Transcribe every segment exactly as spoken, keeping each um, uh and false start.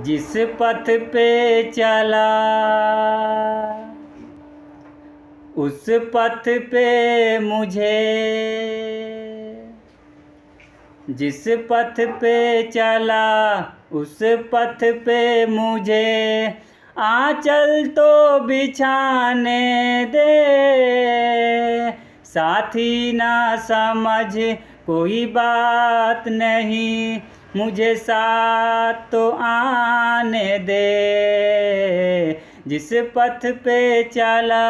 जिस पथ पे चला उस पथ पे मुझे, जिस पथ पे चला उस पथ पे मुझे आंचल तो बिछाने दे, साथी ना समझ कोई बात नहीं, मुझे साथ तो आने दे। जिस पथ पे चला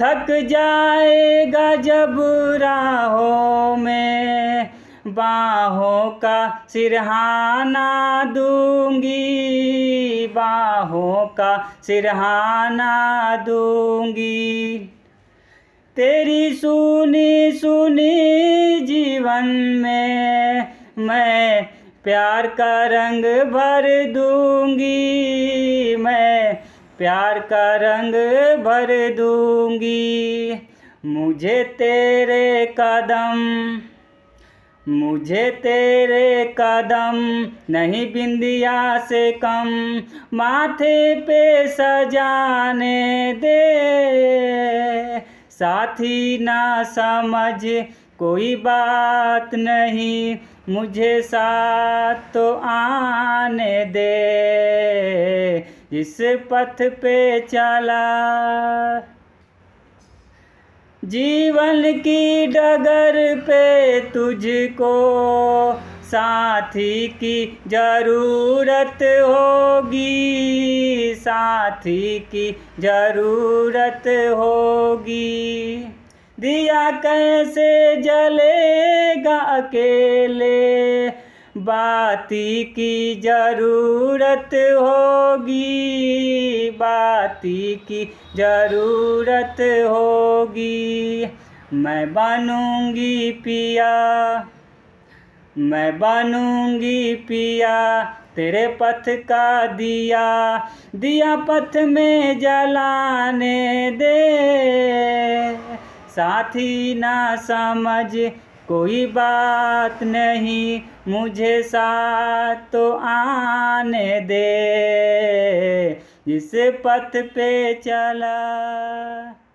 थक जाएगा जब राहों में, बाहों का सिरहाना दूंगी, बाहों का सिरहाना दूंगी। तेरी सुनी सुनी जीवन में मैं प्यार का रंग भर दूंगी, मैं प्यार का रंग भर दूंगी। मुझे तेरे कदम, मुझे तेरे कदम नहीं बिंदिया से कम, माथे पे सजाने दे, साथी ना समझ कोई बात नहीं, मुझे साथ तो आने दे। जिस पथ पे चला जीवन की डगर पे तुझको साथी की जरूरत होगी, साथी की जरूरत होगी। दिया कैसे जलेगा अकेले, बाती की जरूरत होगी, बाती की जरूरत होगी। मैं बनूंगी पिया, मैं बनूंगी पिया तेरे पथ का दिया, दिया पथ में जलाने दे, साथी ना समझ कोई बात नहीं, मुझे साथ तो आने दे। जिस पथ पे चला।